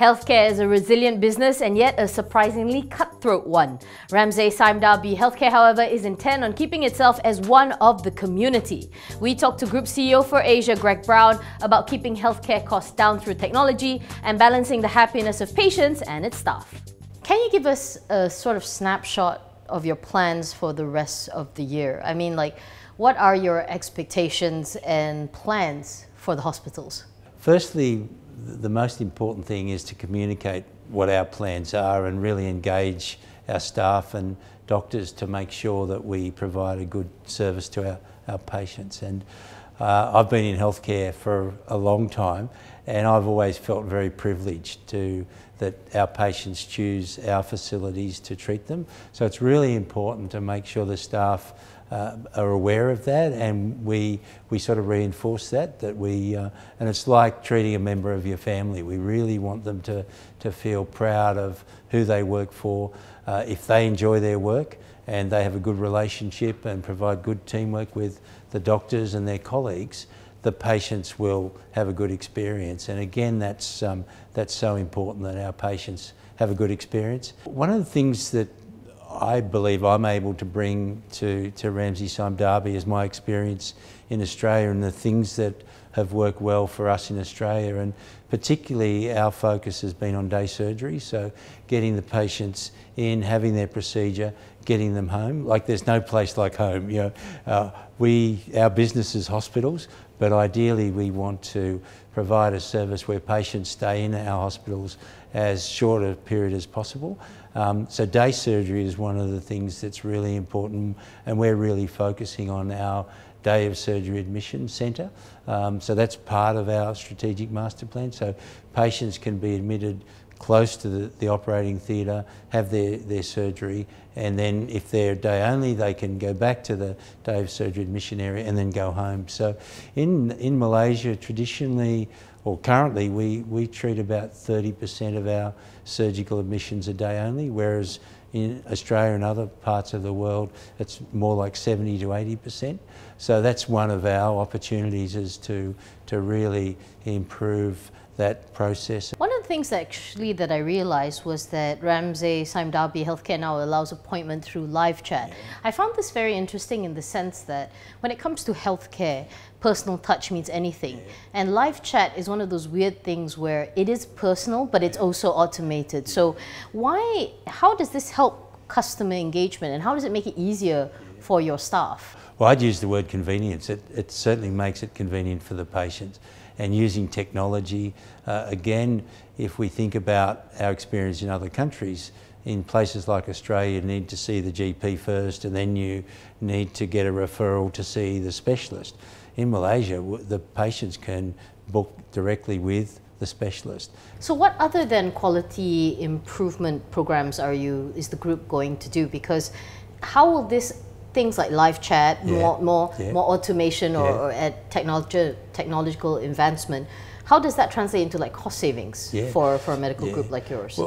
Healthcare is a resilient business and yet a surprisingly cutthroat one. Ramsay Sime Darby Health Care, however, is intent on keeping itself as one of the community. We talked to Group CEO for Asia, Greg Brown, about keeping healthcare costs down through technology and balancing the happiness of patients and its staff. Can you give us a sort of snapshot of your plans for the rest of the year? I mean, like, what are your expectations and plans for the hospitals? Firstly, the most important thing is to communicate what our plans are and really engage our staff and doctors to make sure that we provide a good service to our patients. And I've been in healthcare for a long time, and I've always felt very privileged that our patients choose our facilities to treat them. So it's really important to make sure the staff are aware of that, and we sort of reinforce that we and it's like treating a member of your family. We really want them to feel proud of who they work for. If they enjoy their work and they have a good relationship and provide good teamwork with the doctors and their colleagues, the patients will have a good experience. And again, that's so important, that our patients have a good experience. One of the things that I believe I'm able to bring to Ramsay Sime Darby is my experience in Australia and the things that have worked well for us in Australia, and particularly our focus has been on day surgery, so getting the patients in, having their procedure, getting them home. Like, there's no place like home, you know. Our business is hospitals, but ideally we want to provide a service where patients stay in our hospitals as short a period as possible. So day surgery is one of the things that's really important, and we're really focusing on our day of surgery admission centre. So that's part of our strategic master plan. So patients can be admitted close to the operating theatre, have their surgery, and then if they're day only, they can go back to the day of surgery admission area and then go home. So in Malaysia, traditionally, or currently, we treat about 30% of our surgical admissions a day only, whereas in Australia and other parts of the world, it's more like 70 to 80%. So that's one of our opportunities, is to really improve that process. One of the things that I realised was that Ramsay Sime Darby Health Care now allows appointment through live chat. Yeah. I found this very interesting in the sense that when it comes to healthcare, personal touch means anything. Yeah. And live chat is one of those weird things where it is personal, but it's also automated. Yeah. So how does this help customer engagement, and how does it make it easier for your staff? Well, I'd use the word convenience. It certainly makes it convenient for the patients. And using technology, again, if we think about our experience in other countries, in places like Australia, you need to see the GP first, and then you need to get a referral to see the specialist. In Malaysia, the patients can book directly with the specialist. So what other than quality improvement programs is the group going to do? Because how will things like live chat, more automation, or technological advancement, how does that translate into like cost savings for a medical group like yours?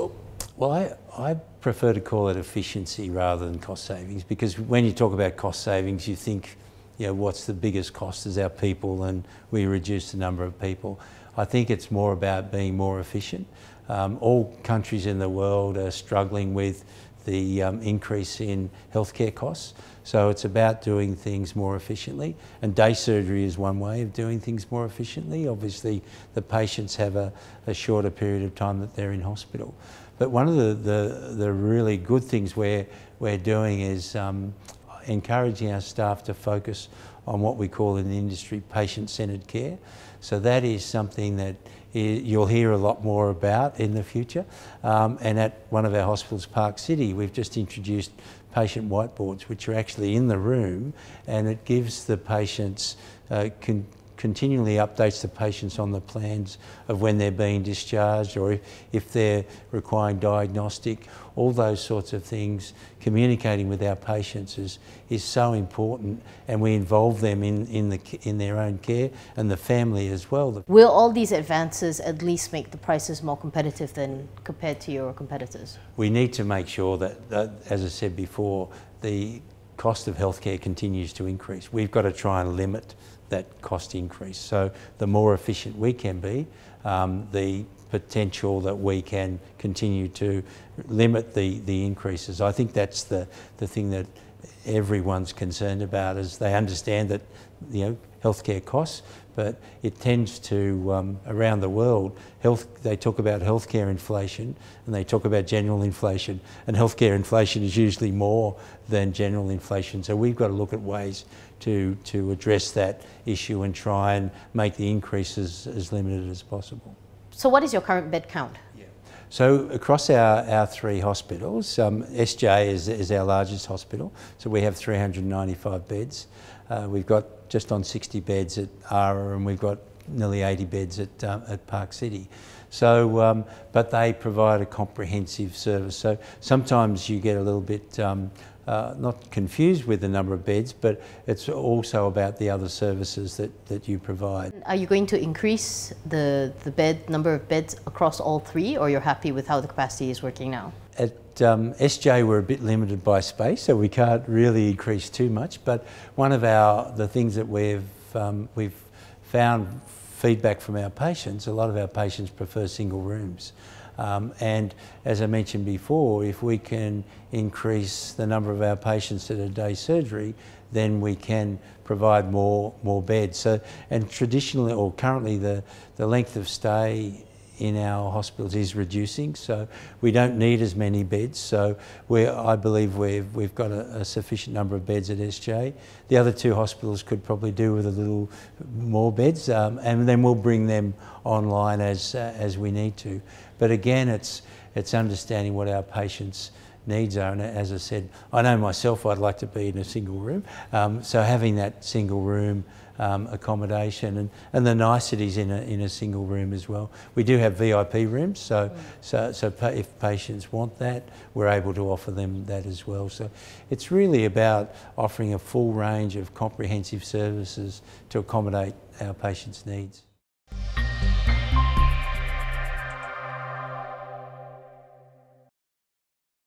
Well, I prefer to call it efficiency rather than cost savings, because when you talk about cost savings, you think, you know, what's the biggest cost is our people, and we reduce the number of people. I think it's more about being more efficient. All countries in the world are struggling with the increase in healthcare costs. So it's about doing things more efficiently, and day surgery is one way of doing things more efficiently. Obviously, the patients have a shorter period of time that they're in hospital. But one of the really good things we're doing is encouraging our staff to focus on what we call in the industry patient-centred care. So that is something that you'll hear a lot more about in the future. And at one of our hospitals, Park City, we've just introduced patient whiteboards, which are actually in the room, and it gives the patients, continually updates the patients on the plans of when they're being discharged, or if they're requiring diagnostic, all those sorts of things. Communicating with our patients is so important, and we involve them in their own care and the family as well. Will all these advances at least make the prices more competitive than compared to your competitors? We need to make sure that as I said before, the cost of healthcare continues to increase. We've got to try and limit that cost increase. So the more efficient we can be, the potential that we can continue to limit the increases. I think that's the thing that everyone's concerned about, is they understand that, you know, healthcare costs, but it tends to, around the world, they talk about healthcare inflation and they talk about general inflation, and healthcare inflation is usually more than general inflation. So we've got to look at ways to address that issue and try and make the increases as limited as possible. So what is your current bed count? So across our three hospitals, SJ is our largest hospital, so we have 395 beds. We've got just on 60 beds at Ara, and we've got nearly 80 beds at Park City. So, but they provide a comprehensive service. So sometimes you get a little bit not confused with the number of beds, but it's also about the other services that you provide. Are you going to increase the number of beds across all three, or you're happy with how the capacity is working now? At SJ we're a bit limited by space, so we can't really increase too much, but one of the things that we've found feedback from our patients, a lot of our patients prefer single rooms. And as I mentioned before, if we can increase the number of our patients that are day surgery, then we can provide more beds. So, and traditionally, or currently, the length of stay in our hospitals is reducing, so we don't need as many beds. So I believe we've got a sufficient number of beds at SJ. The other two hospitals could probably do with a little more beds, and then we'll bring them online as we need to. But again, it's understanding what our patients' needs are, and as I said, I know myself I'd like to be in a single room, so having that single room accommodation and the niceties in a single room as well. We do have VIP rooms, so if patients want that, we're able to offer them that as well. So it's really about offering a full range of comprehensive services to accommodate our patients' needs.